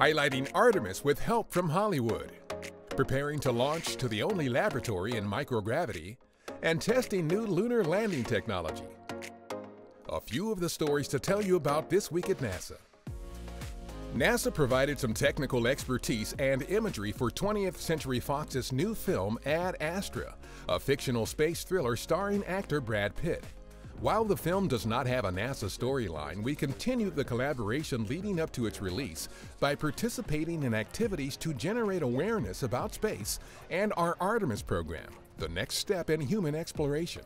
highlighting Artemis with help from Hollywood, preparing to launch to the only laboratory in microgravity, and testing new lunar landing technology. A few of the stories to tell you about this week at NASA. NASA provided some technical expertise and imagery for 20th Century Fox's new film Ad Astra, a fictional space thriller starring actor Brad Pitt. While the film does not have a NASA storyline, we continued the collaboration leading up to its release by participating in activities to generate awareness about space and our Artemis program, the next step in human exploration.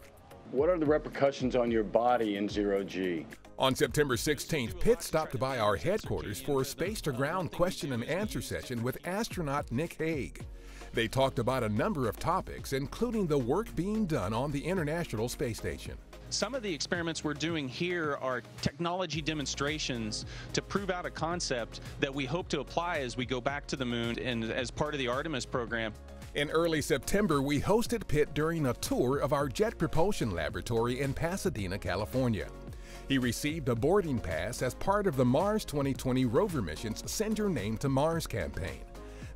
What are the repercussions on your body in zero-G? On September 16th, Pitt stopped by our headquarters for a space-to-ground question and answer session with astronaut Nick Hague. They talked about a number of topics, including the work being done on the International Space Station. Some of the experiments we're doing here are technology demonstrations to prove out a concept that we hope to apply as we go back to the moon and as part of the Artemis program. In early September, we hosted Pitt during a tour of our Jet Propulsion Laboratory in Pasadena, California. He received a boarding pass as part of the Mars 2020 rover mission's Send Your Name to Mars campaign.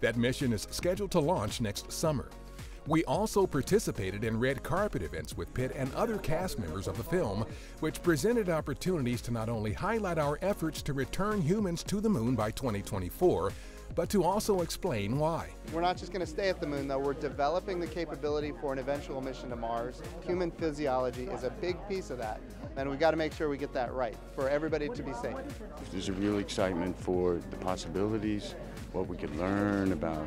That mission is scheduled to launch next summer. We also participated in red carpet events with Pitt and other cast members of the film, which presented opportunities to not only highlight our efforts to return humans to the moon by 2024, but to also explain why. We're not just going to stay at the moon, though. We're developing the capability for an eventual mission to Mars. Human physiology is a big piece of that, and we've got to make sure we get that right for everybody to be safe. There's a real excitement for the possibilities, what we could learn about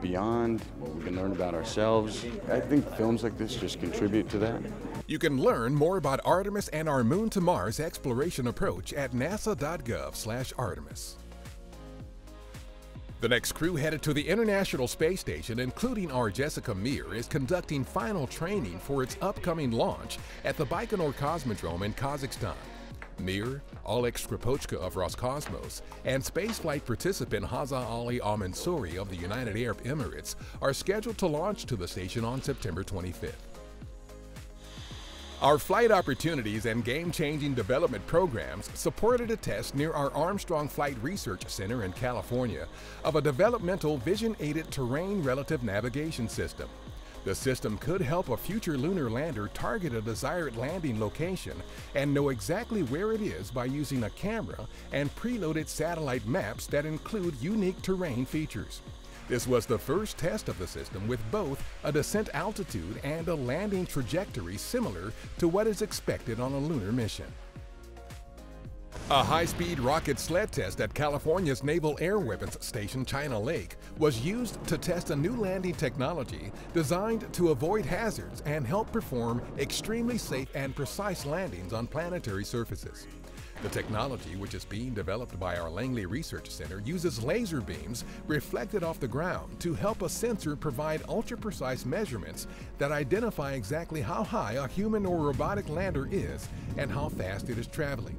beyond, what we can learn about ourselves. I think films like this just contribute to that. You can learn more about Artemis and our Moon to Mars exploration approach at nasa.gov/Artemis. The next crew headed to the International Space Station, including our Jessica Meir, is conducting final training for its upcoming launch at the Baikonur Cosmodrome in Kazakhstan. Meir, Alek Skripochka of Roscosmos, and spaceflight participant Hazza Ali Almansouri of the United Arab Emirates are scheduled to launch to the station on September 25th. Our flight opportunities and game-changing development programs supported a test near our Armstrong Flight Research Center in California of a developmental vision-aided terrain-relative navigation system. The system could help a future lunar lander target a desired landing location and know exactly where it is by using a camera and preloaded satellite maps that include unique terrain features. This was the first test of the system with both a descent altitude and a landing trajectory similar to what is expected on a lunar mission. A high-speed rocket sled test at California's Naval Air Weapons Station China Lake was used to test a new landing technology designed to avoid hazards and help perform extremely safe and precise landings on planetary surfaces. The technology, which is being developed by our Langley Research Center, uses laser beams reflected off the ground to help a sensor provide ultra-precise measurements that identify exactly how high a human or robotic lander is and how fast it is traveling.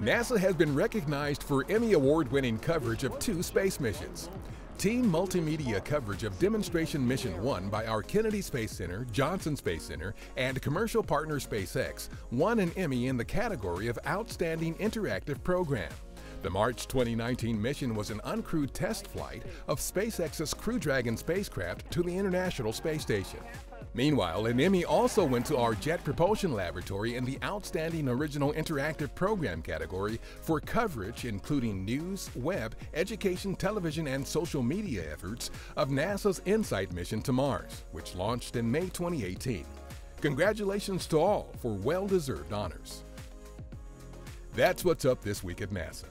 NASA has been recognized for Emmy Award-winning coverage of 2 space missions. Team multimedia coverage of Demonstration Mission 1 by our Kennedy Space Center, Johnson Space Center, and commercial partner SpaceX won an Emmy in the category of Outstanding Interactive Program. The March 2019 mission was an uncrewed test flight of SpaceX's Crew Dragon spacecraft to the International Space Station. Meanwhile, an Emmy also went to our Jet Propulsion Laboratory in the Outstanding Original Interactive Program category for coverage including news, web, education, television, and social media efforts of NASA's InSight mission to Mars, which launched in May 2018. Congratulations to all for well-deserved honors. That's what's up this week at NASA.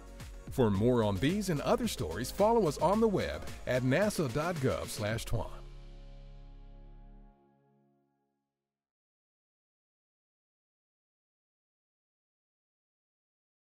For more on these and other stories, follow us on the web at nasa.gov/TWA.